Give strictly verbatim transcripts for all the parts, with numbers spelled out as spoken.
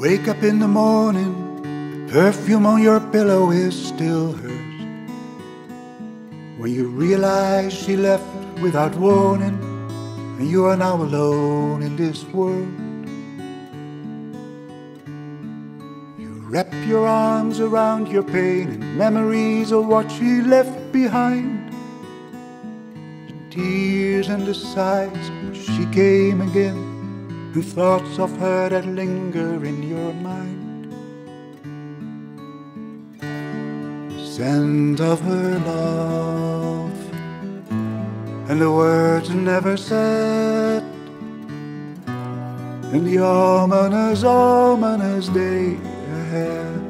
Wake up in the morning, the perfume on your pillow is still hers. When you realize she left without warning, and you are now alone in this world. You wrap your arms around your pain and memories of what she left behind. The tears and the sighs when she came again, and thoughts of her that linger in your mind. The scent of her love and the words never said, and the ominous, ominous day ahead.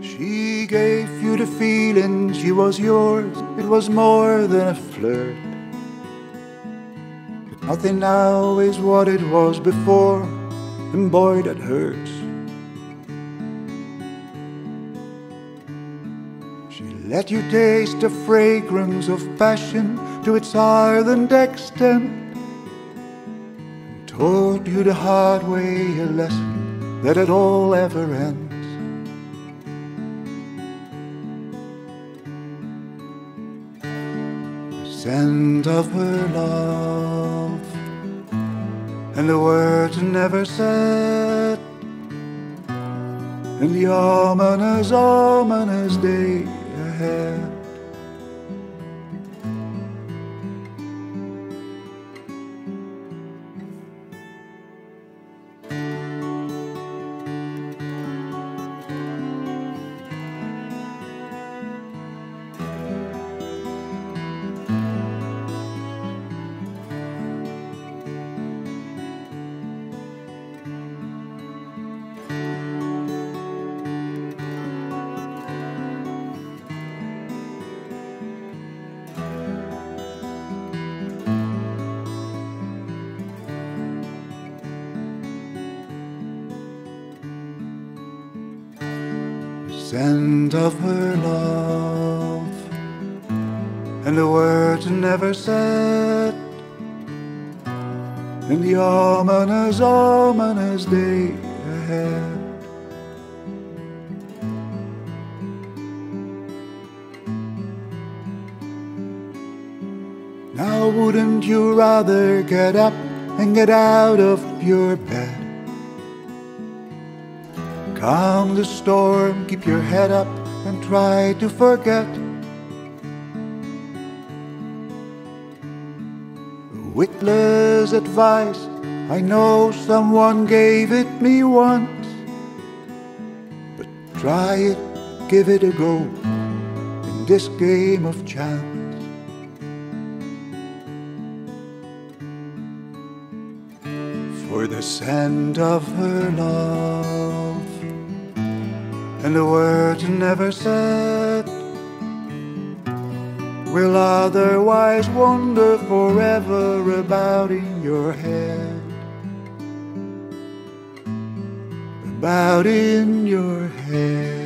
She gave you the feeling she was yours. It was more than a flirt. But nothing now is what it was before, and boy, that hurts. She let you taste the fragrance of passion to its ardent extent, and told you the hard way a lesson that it all ever ends. The scent of her love and the words never said, and the ominous, ominous day ahead. The scent of her love and the words never said, and the ominous, ominous day ahead. Now wouldn't you rather get up and get out of your bed? Calm the storm, keep your head up, and try to forget. Witless advice, I know someone gave it me once, but try it, give it a go, in this game of chance. For the scent of her love and the words never said will otherwise wander forever about in your head, about in your head.